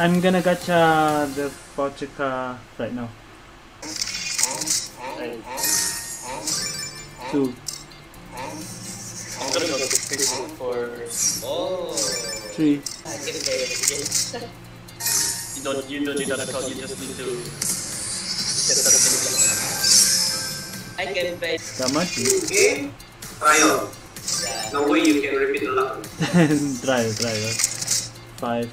I'm gonna gacha the Pochika right now. Two. I'm gonna go to Facebook for... Oh. Three. I didn't get it again. You don't need that account, you just need to set something up. I can bet. Okay? Trial. Yeah. No way you can repeat a lot. Trial. Five.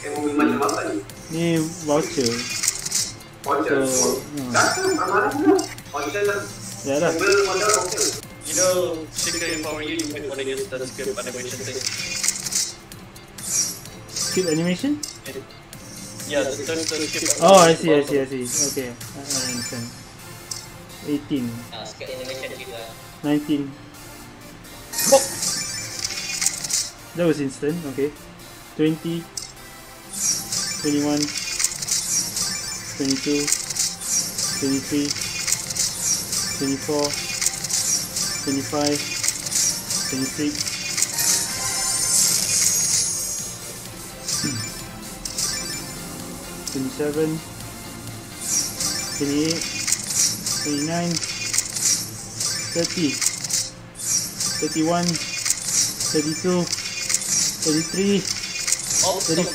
Can we win the money? Ni voucher. Voucher? Yeah. You know, secret empower you, you might want to use that script animation thing. Skip animation? Yeah, the third skip. Oh, I see. Okay, I understand. 18. Skip animation. 19. Oh! That was instant, okay. 20. 21. 22. 23. 24. 25. 26. Seven, 28, 29, 30, 31, 32, 33, 34.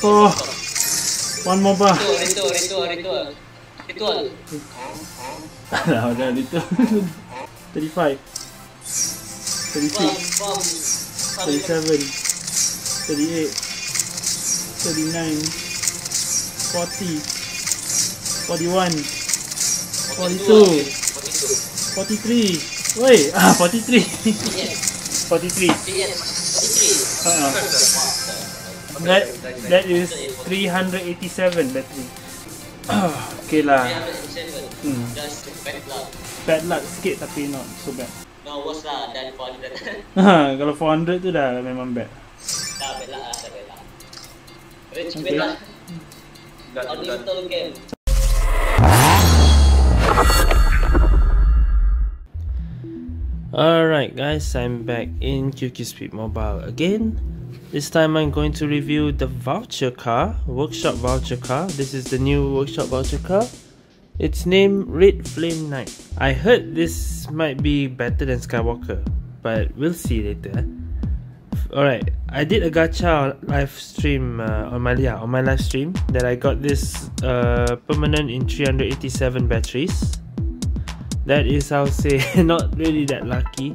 One more bar. Ritual. Ritual. 35, 36, 37, 38, 39. 40, 41, 42, 43. Wait, 43. 43. That is 387 battery. Okay lah. Bad luck sikit tapi not so bad. No, worse lah than 400. Kalau 400 tu dah memang bad. Dah bad lah, dah bad lah. Rich bad lah. A digital game. Alright guys, I'm back in QQ Speed Mobile again. This time I'm going to review the voucher car, workshop voucher car. This is the new workshop voucher car. It's named Red Flame Knight. I heard this might be better than Skywalker, but we'll see later. Alright, I did a gacha live stream on my live stream that I got this permanent in 387 batteries. That is, I'll say, not really that lucky.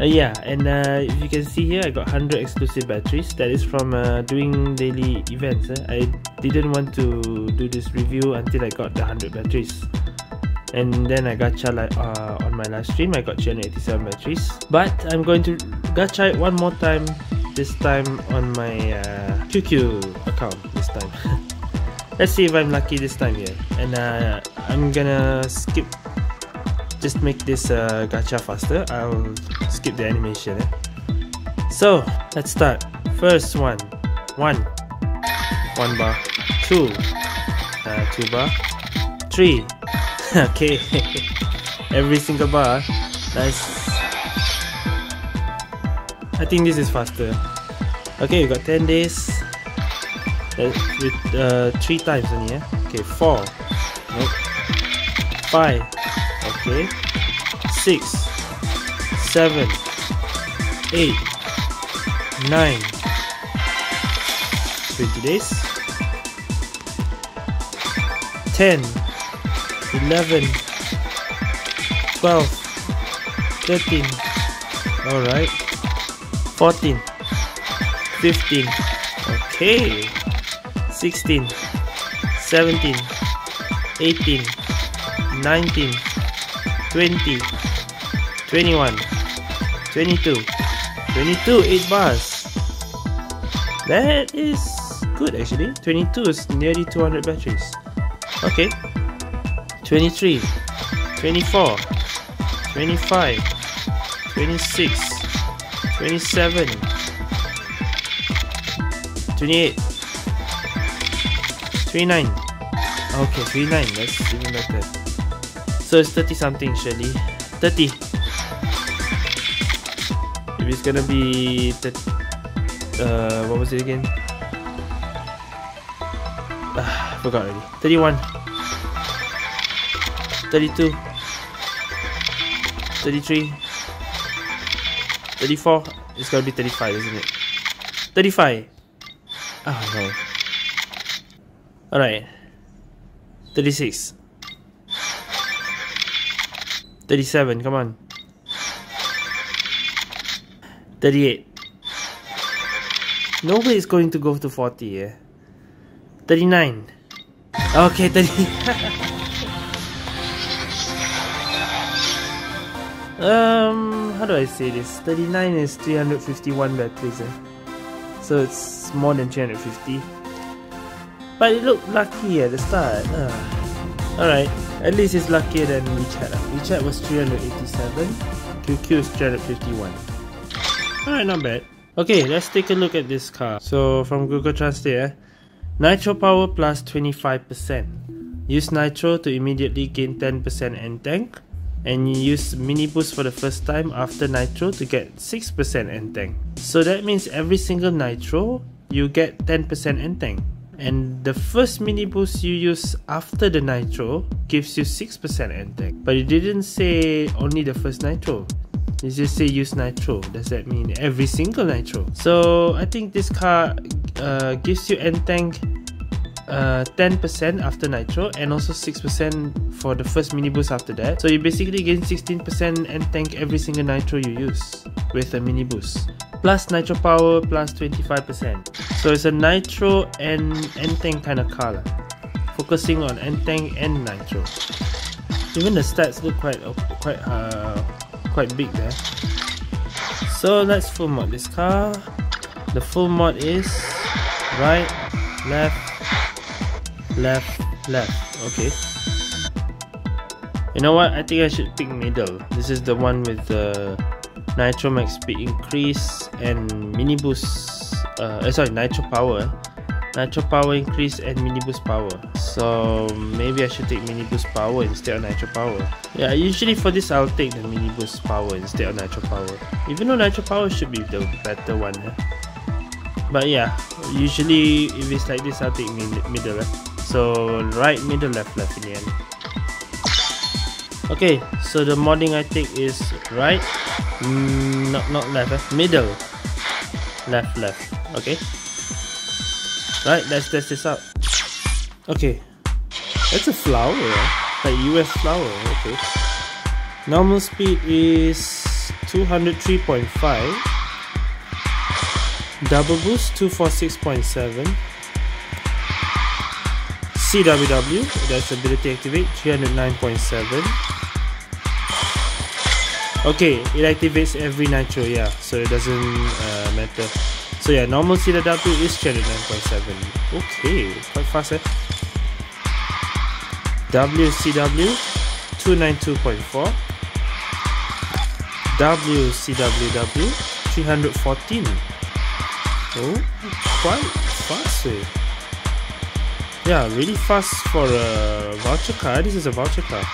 Yeah, and if you can see here, I got 100 exclusive batteries. That is from doing daily events. I didn't want to do this review until I got the 100 batteries. And then I gacha on my live stream. I got 387 batteries, but I'm going to gacha it one more time. This time on my QQ account. This time, let's see if I'm lucky this time here. And I'm gonna skip. Just make this gacha faster. I'll skip the animation. So let's start. First one, one bar, two bar, three. Okay, every single bar. Nice. I think this is faster. Okay, we got 10 days. With 3 times in here. Okay, 4. Nope. 5. Okay. 6. 7. 8. 9. 20 days. 10. 11, 12, 13, alright, 14, 15, okay, 16, 17, 18, 19, 20, 21, 22, 8 bars. That is good actually. 22 is nearly 200 batteries. Okay. 23, 24, 25, 26, 27, 28, 39. Okay, 39, that's even better. So it's 30 something, surely. 30. If it's gonna be what was it again? Forgot already. 31. 32. 33. 34. It's gotta be 35, isn't it? 35! Oh no. Alright. 36. 37, come on. 38. No way it's going to go to 40, eh? 39. Okay, 30. How do I say this? 39 is 351 batteries, eh? So it's more than 350. But it looked lucky at the start. Alright, at least it's luckier than WeChat. WeChat was 387, QQ is 351. Alright, not bad. Okay, let's take a look at this car. So, from Google Translate, eh? Nitro power plus 25%. Use nitro to immediately gain 10% N-tank. And you use mini boost for the first time after nitro to get 6% N-tank. So that means every single nitro, you get 10% N-tank. And the first mini boost you use after the nitro gives you 6% N-tank. But it didn't say only the first nitro. It just say use nitro. Does that mean every single nitro? So I think this car gives you N-tank 10% after nitro and also 6% for the first mini boost after that. So you basically gain 16% N-tank every single nitro you use with a mini boost. Plus nitro power plus 25%. So it's a nitro and N-tank kind of car, focusing on N-tank and nitro. Even the stats look quite big there. So let's full mod this car. The full mod is right, left, left, left. Okay. You know what? I think I should pick middle. This is the one with the nitro max speed increase and mini boost, sorry, nitro power increase and mini boost power. So maybe I should take mini boost power instead of nitro power. Yeah, usually for this I'll take the mini boost power instead of nitro power, even though nitro power should be the better one, eh? But yeah, usually if it's like this I'll take middle, eh? So right, middle, left, left in the end. Okay, so the modding I take is right, not left, eh? Middle, left, left. Okay, right, let's test this out. Okay, that's a flower, like US flower. Okay, normal speed is 203.5, double boost 246.7, CWW, that's ability activate, 309.7. Okay, it activates every nitro, yeah, so it doesn't matter. So yeah, normal CW is 309.7. Okay, quite fast, eh? WCW, 292.4. WCWW, 314. Oh, quite fast, eh? Yeah, really fast for a voucher car. This is a voucher car.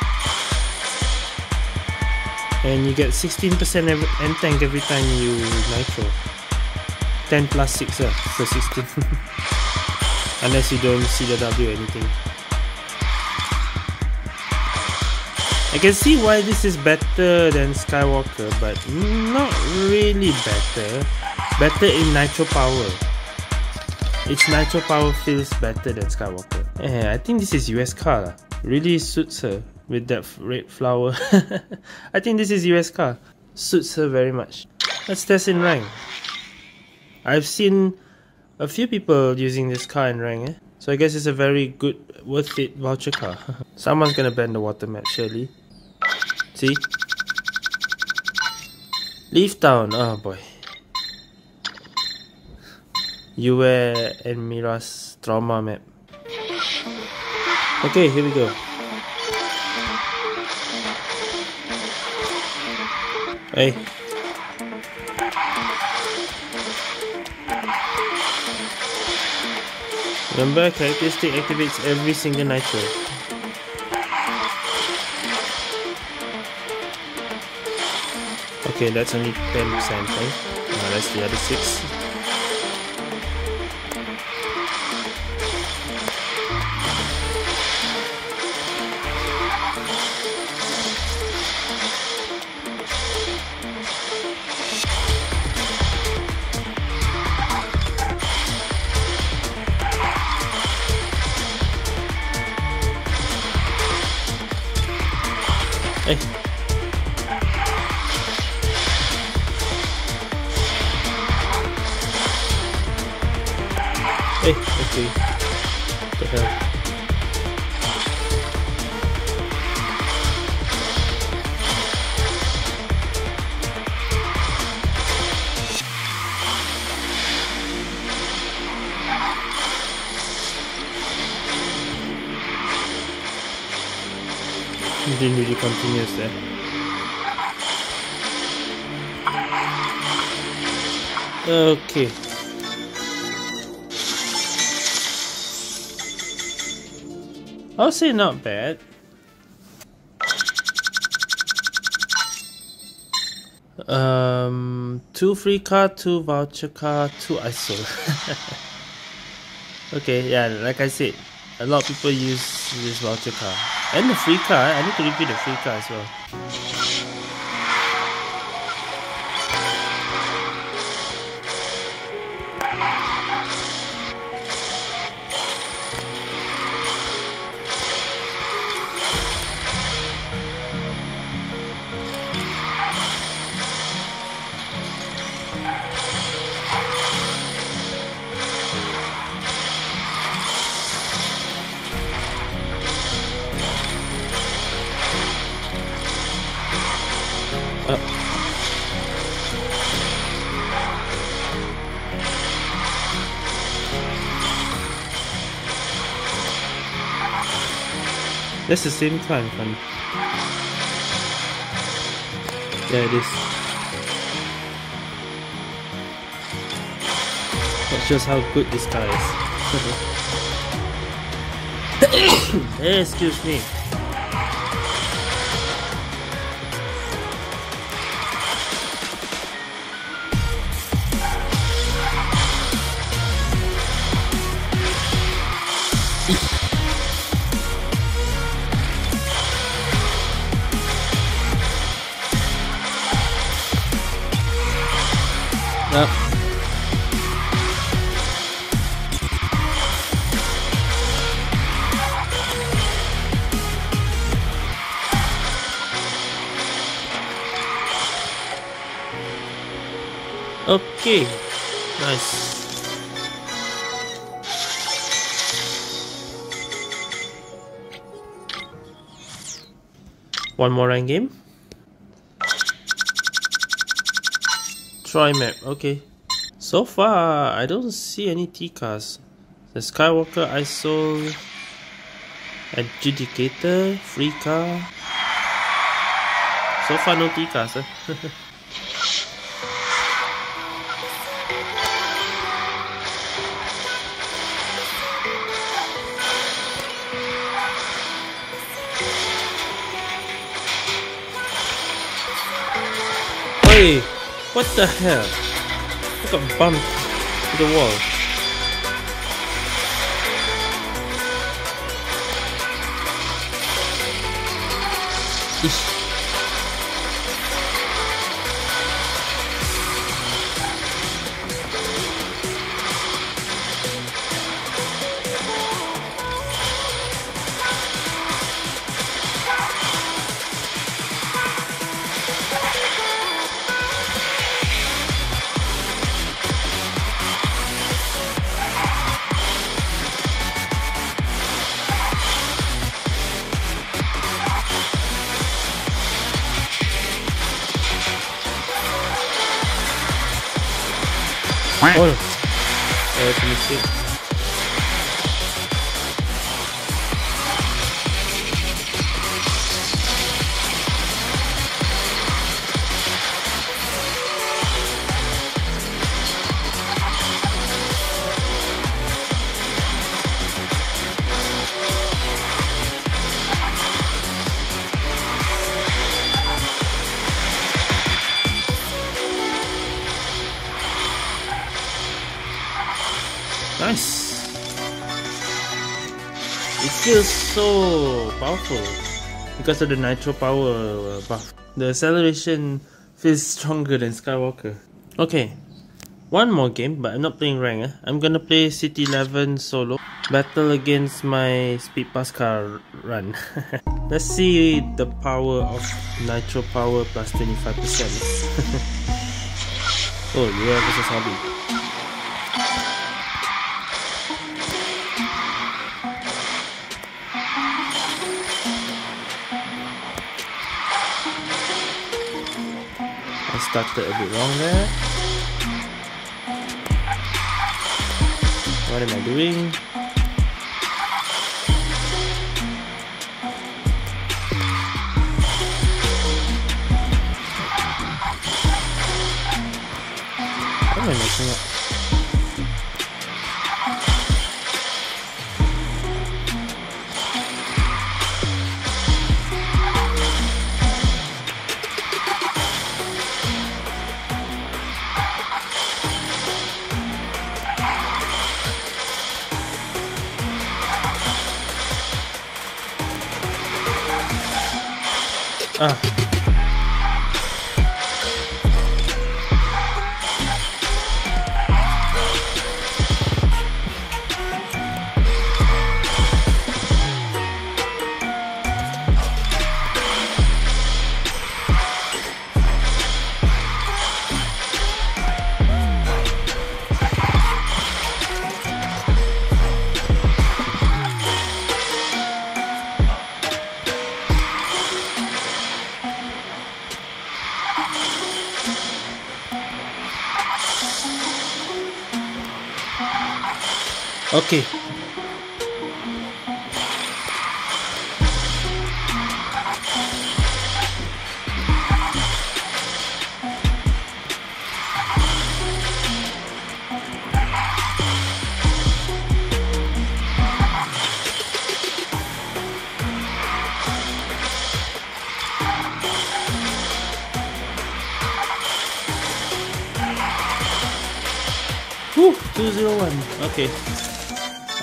And you get 16% N-tank every time you nitro. 10 plus 6, so 16. Unless you don't CW or anything. I can see why this is better than Skywalker, but not really better. Better in nitro power. Its nitro power feels better than Skywalker. I think this is US car lah. Really suits her with that red flower. I think this is US car. Suits her very much. Let's test in rank. I've seen a few people using this car in rank, eh? So I guess it's a very good, worth it voucher car. Someone's gonna ban the water map, surely. See? Leaf Town, oh boy. Uwe and Mira's trauma map. Okay, here we go. Hey. Remember, characteristic activates every single nitro. Okay, that's only 10%, right? That's the other 6. Hey. Hey, let's see. What the hell? It didn't really continue there. Okay. I'll say not bad. Two free card, two voucher card, two ISO. Okay, yeah, like I said, a lot of people use this voucher card. And the free car, I need to repeat the free car as well. That's the same time, funny. Yeah, it is. That shows how good this car is. Excuse me. Okay, nice. One more rank game. Try map, okay. So far, I don't see any T cars. The Skywalker, ISO, Adjudicator, free car. So far, no T cars. Eh? What the hell? I got bumped to the wall. Eesh. Oh, that's a mistake. Nice. It feels so powerful because of the nitro power buff. The acceleration feels stronger than Skywalker. Okay, one more game, but I'm not playing rank. I'm gonna play City 11 solo battle against my Speed Pascal run. Let's see the power of Nitro Power plus 25%. Oh, yeah, this is hobby. Started a bit wrong there. What am I doing? What am I messing up? Okay. Whew, 201. Okay.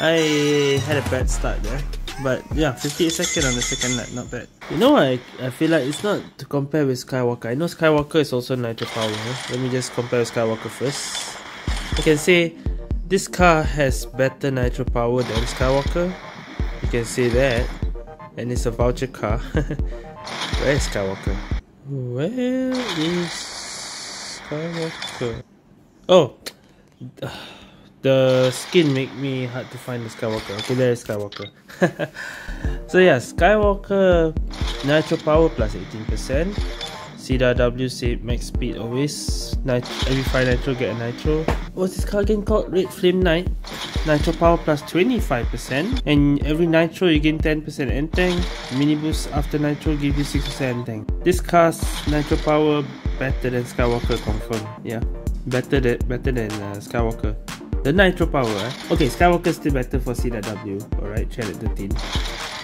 I had a bad start there, but yeah, 58 seconds on the second lap, not bad. You know, I feel like it's not to compare with Skywalker. I know Skywalker is also Nitro Power. Let me just compare with Skywalker first. I can say this car has better Nitro Power than Skywalker. You can say that, and it's a voucher car. Where is Skywalker? Where is Skywalker? Oh. The skin make me hard to find the Skywalker. Okay, there is Skywalker. So yeah, Skywalker Nitro Power plus 18%. CW save max speed always. Every 5 Nitro get a Nitro. What's this car again called? Red Flame Knight. Nitro Power plus 25%. And every Nitro you gain 10% N-tank. Mini boost after Nitro give you 6% N-tank. This car's Nitro Power better than Skywalker confirm. Yeah, better than Skywalker. The Nitro Power, Okay, Skywalker still better for CW, alright, challenge 13.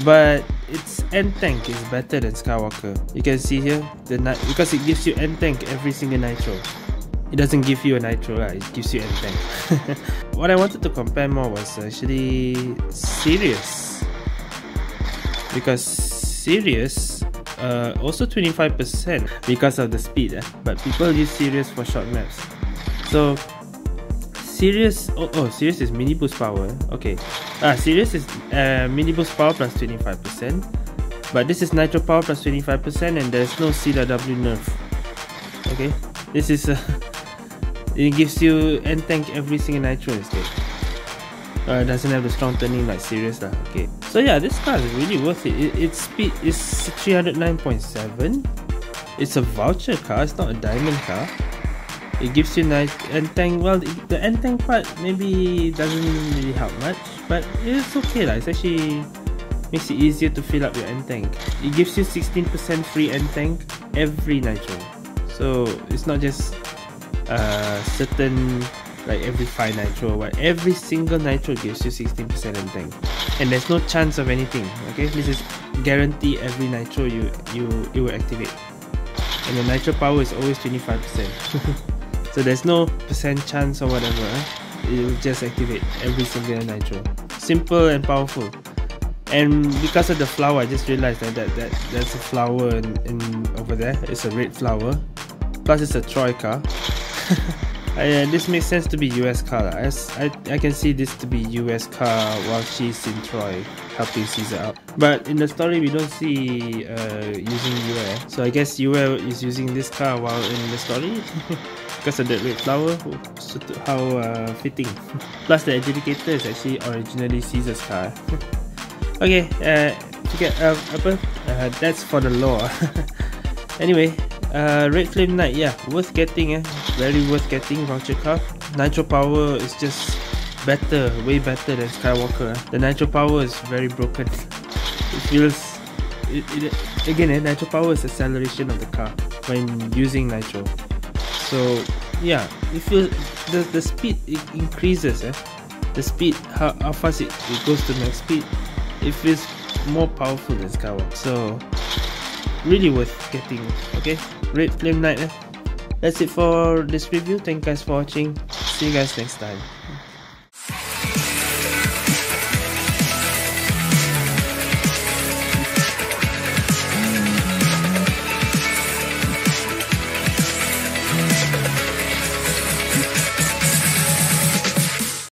But its N-tank is better than Skywalker. You can see here, because it gives you N-tank every single Nitro. It doesn't give you a Nitro, it gives you N-tank. What I wanted to compare more was actually Sirius. Because Sirius also 25% because of the speed, but people use Sirius for short maps. So Sirius, Sirius is mini boost power. Okay, Sirius is mini boost power plus 25%, but this is Nitro Power plus 25%, and there's no CW nerf. Okay, this is it gives you N-tank every single Nitro instead. It doesn't have the strong turning like Sirius lah. Okay, so yeah, this car is really worth it. Its speed is 309.7. It's a voucher car. It's not a diamond car. It gives you nice N-tank. Well, the N-tank part maybe doesn't really help much, but it's okay lah. It's actually makes it easier to fill up your N-tank. It gives you 16% free N-tank every Nitro. So it's not just certain like every 5 Nitro, but every single Nitro gives you 16% N-tank, and there's no chance of anything. Okay, this is guarantee every Nitro it will activate, and the Nitro Power is always 25%. So there's no % chance or whatever, it will just activate every single Nitro. Simple and powerful. And because of the flower, I just realized that there's a flower in over there. It's a red flower. Plus it's a Troy car. This makes sense to be US car. I can see this to be US car while she's in Troy helping Caesar out. But in the story we don't see using Yue, so I guess Yue is using this car while in the story. Because of the red flower, how fitting. Plus the adjudicator is actually originally Caesar's car. Okay, that's for the lore. Anyway, Red Flame Knight, yeah, worth getting, very worth getting voucher card. Nitro power is just better, way better than Skywalker. The nitro power is very broken. It feels, nitro power is acceleration of the car when using nitro. So yeah, it feels the speed it increases. The speed, how fast it goes to max speed, it feels more powerful than Skywalker. So really worth getting. Okay, Red Flame Knight. That's it for this review. Thank you guys for watching. See you guys next time.